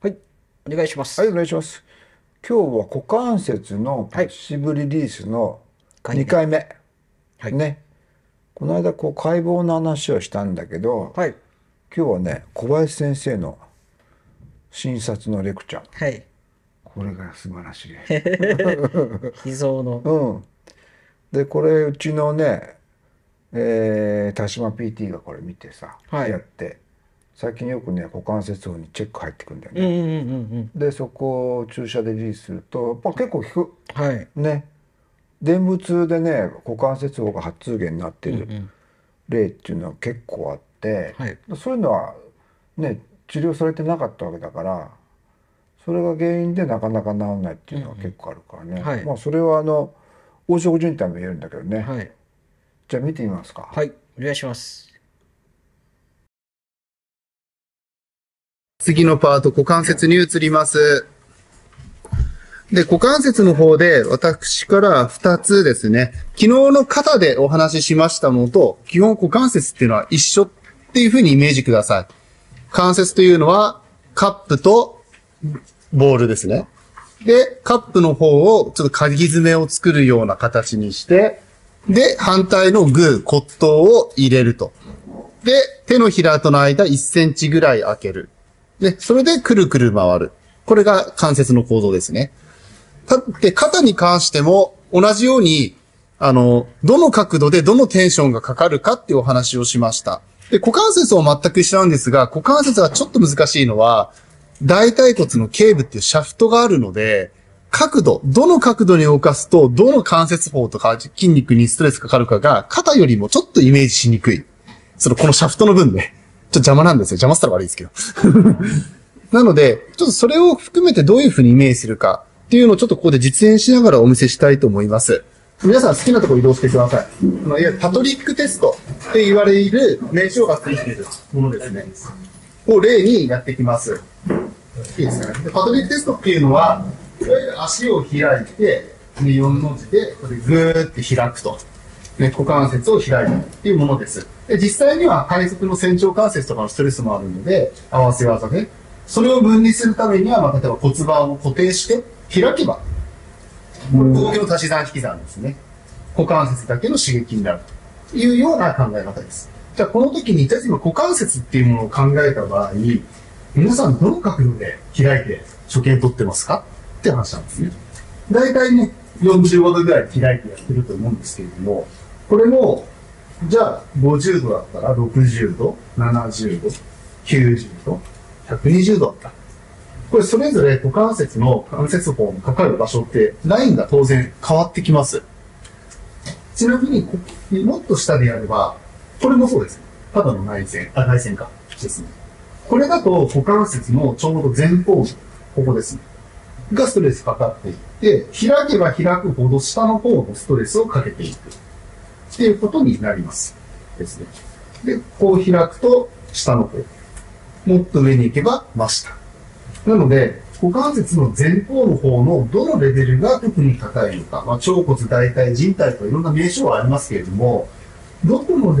はい、お願いします。はい、お願いします。今日は股関節のパッシブリリースの2回目。はい、ね。この間こう解剖の話をしたんだけど、はい、今日はね、小林先生の診察のレクチャー。はい。これが素晴らしい。秘蔵の。うん。で、これうちのね、田島 PT がこれ見てさ、はい、やって。最近よくね、股関節包にチェック入ってくんだよね。で、そこを注射でリリースすると、まあ、結構効く。はい。ね。電部痛でね、股関節包が発痛源になってる例っていうのは結構あって、はい、そういうのはね、治療されてなかったわけだから、それが原因でなかなか治らないっていうのは結構あるからね。はい、まあそれは黄色靭帯も言えるんだけどね。はい、じゃあ見てみますか。はい、お願いします。次のパート、股関節に移ります。で、股関節の方で、私から2つですね、昨日の肩でお話ししましたのと、基本股関節っていうのは一緒っていうふうにイメージください。関節というのは、カップとボールですね。で、カップの方をちょっとかぎ爪を作るような形にして、で、反対のグー、骨頭を入れると。で、手のひらとの間1センチぐらい開ける。で、それでくるくる回る。これが関節の構造ですね。で、肩に関しても同じように、どの角度でどのテンションがかかるかっていうお話をしました。で、股関節を全く一緒なんですが、股関節がちょっと難しいのは、大腿骨の頸部っていうシャフトがあるので、どの角度に動かすと、どの関節包とか筋肉にストレスかかるかが、肩よりもちょっとイメージしにくい。このシャフトの分ね。ちょっと邪魔なんですよ。邪魔したら悪いですけど。なので、ちょっとそれを含めてどういうふうにイメージするか。っていうのをちょっとここで実演しながらお見せしたいと思います。皆さん好きなところ移動してください。いわゆるパトリックテストって言われる名称がついているものですね。を例にやっていきます。いいですかね。パトリックテストっていうのは、いわゆる足を開いて、4の字でこれぐーって開くと。股関節を開いたっていうものです。で、実際には体側の仙腸関節とかのストレスもあるので、合わせ技ね。それを分離するためには、まあ、例えば骨盤を固定して、開けば、動きの足し算引き算ですね。股関節だけの刺激になるというような考え方です。じゃあ、この時に、例えば股関節っていうものを考えた場合、皆さんどの角度で開いて初見取ってますかって話なんですね。大体ね、45度ぐらい開いてやってると思うんですけれども、これも、じゃあ、50度だったら60度、70度、90度、120度だった。これそれぞれ股関節の関節包にかかる場所ってラインが当然変わってきます。ちなみにもっと下でやれば、これもそうです。肩の内線、外線か。ですね。これだと股関節のちょうど前方、ここですね。がストレスかかっていって、開けば開くほど下の方のストレスをかけていく。っていうことになります。ですね。で、こう開くと下の方。もっと上に行けば真下。なので、股関節の前方の方のどのレベルが特に高いのか、まあ、腸骨、大腿、靭帯とかいろんな名称はありますけれども、どこの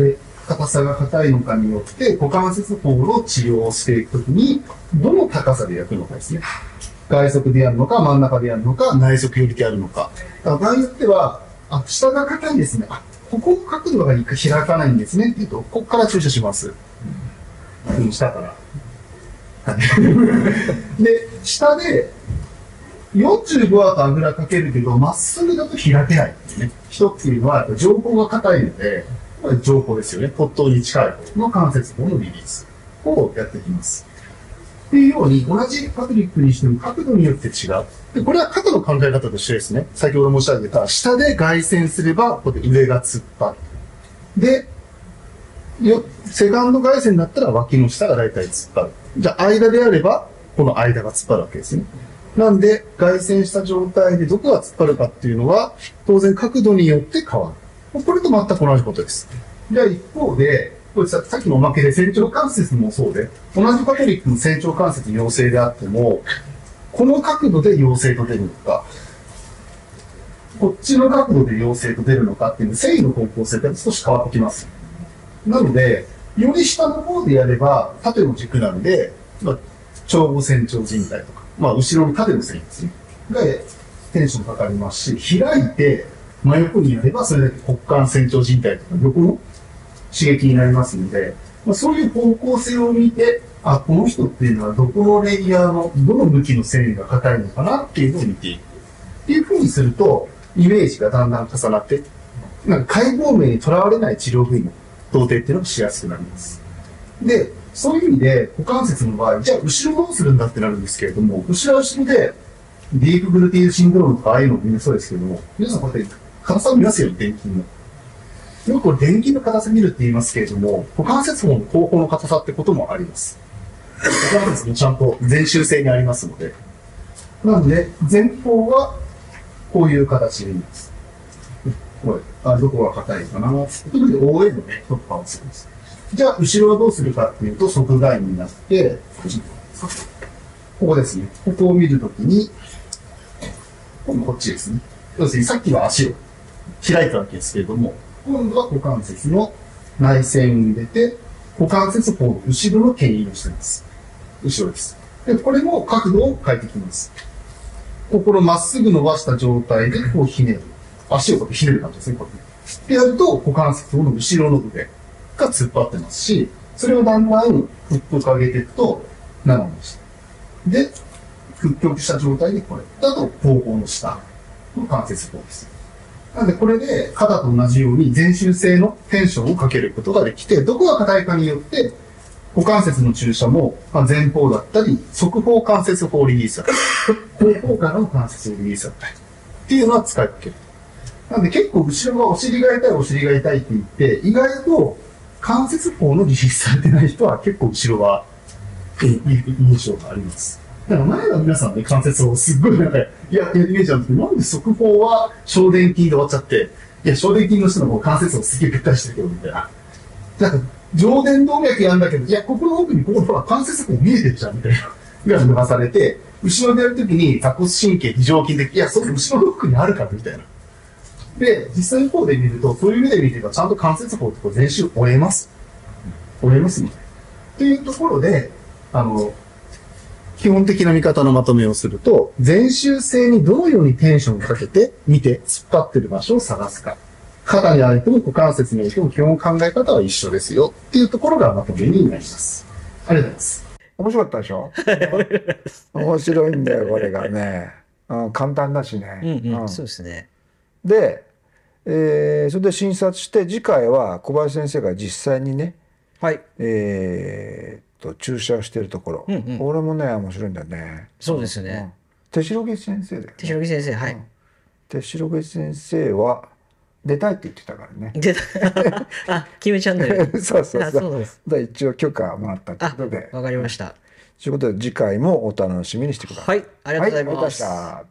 硬さが硬いのかによって、股関節包の治療をしていくときに、どの高さでやるのかですね。外側でやるのか、真ん中でやるのか、内側寄りでやるのか。だから場合によっては、あ、下が硬いんですね。あ、ここの角度が開かないんですね。っていうと、ここから注射します。うん、下から。で、下で45はとあぐらかけるけど、まっすぐだと開けないっていうね。一つには、上方が硬いので、これ上方ですよね。骨頭に近い方の関節包のリリースをやっていきます。っていうように、同じパトリックにしても角度によって違う。で、これは肩の考え方と一緒ですね。先ほど申し上げた、下で外旋すれば、ここで上が突っ張る。で、セカンド外旋だったら脇の下が大体突っ張る。じゃあ、間であれば、この間が突っ張るわけですね。なんで、外旋した状態でどこが突っ張るかっていうのは、当然角度によって変わる。これと全く同じことです。じゃあ、一方で、これさっきのおまけで、仙腸関節もそうで、同じパトリックの仙腸関節陽性であっても、この角度で陽性と出るのか、こっちの角度で陽性と出るのかっていう繊維の方向性って少し変わってきます。なので、より下の方でやれば縦の軸なんで、腸後仙腸靭帯とか、後ろの縦の繊維ですね。がテンションかかりますし、開いて真横にやればそれだけ骨幹仙腸靭帯とか横の刺激になりますので、そういう方向性を見て、あ、この人っていうのはどこのレイヤーのどの向きの繊維が硬いのかなっていうのを見ていく。っていうふうにすると、イメージがだんだん重なって、なんか解剖名にとらわれない治療部位の到底っていうのがしやすくなります。で、そういう意味で股関節の場合、じゃあ後ろどうするんだってなるんですけれども、後ろは後ろで、ディープグルティールシンドロームとかああいうのもみんなそうですけども、皆さんこうやって硬さを見ますよね、電筋の。よくこれ電筋の硬さ見るって言いますけれども、股関節本の後方の硬さってこともあります。股関節もちゃんと全周性にありますので。なので、前方はこういう形でいいんです。これ、どこが硬いかなってことで OA のね、突破をするんです。じゃあ、後ろはどうするかっていうと、側外になって、ここですね。ここを見るときに、今度こっちですね。要するにさっきは足を開いたわけですけれども、今度は股関節の内線を入れて、股関節をこう後ろの牽引をしています。後ろです。で、これも角度を変えていきます。ここのまっすぐ伸ばした状態でこうひねる。足をこうひねる感じですね、こうやって。でやると、股関節の後ろの腕が突っ張ってますし、それをだんだん屈曲上げていくと、斜め下。で、屈曲した状態でこれ。だと、後方の下の関節包です。なんで、これで肩と同じように全周性のテンションをかけることができて、どこが硬いかによって、股関節の注射も前方だったり、側方関節法リリースだったり、後方からの関節リリースだったり、っていうのは使い分ける。なんで結構後ろがお尻が痛い、お尻が痛いって言って、意外と関節法のリリースされてない人は結構後ろは、印象があります。だから前は皆さんね、関節をすっごいなんか、っていうイメージなんですけど、なんで側方は小殿筋で終わっちゃって、小殿筋の人の関節をすっげえべったりしてるけど、みたいな。なんか上殿動脈やんだけど、ここの奥に、ここほら関節が見えてるじゃん、みたいな。が抜かされて、後ろでやるときに、座骨神経、非常筋で、それ後ろの奥にあるから、みたいな。で、実際の方で見ると、そういう目で見れば、ちゃんと関節法ってこう全周折れます。折れますみたいな。というところで、基本的な見方のまとめをすると、全周性にどのようにテンションをかけて、見て、突っ張ってる場所を探すか。肩にあいても股関節にあいても基本考え方は一緒ですよっていうところがまとめになります。ありがとうございます。面白かったでしょ面白いんだよ、これがね。簡単だしね。そうですね。で、それで診察して、次回は小林先生が実際にね、はい。注射をしているところ。これもね、面白いんだよね。そうですね。手代木先生だよね。手代木先生、はい。手代木先生は、出たいって言ってたからね。出た。あ、キムチャンネル。そうそうそう。一応許可もらったということで。わかりました。ということで次回もお楽しみにしてください。はい、ありがとうございました。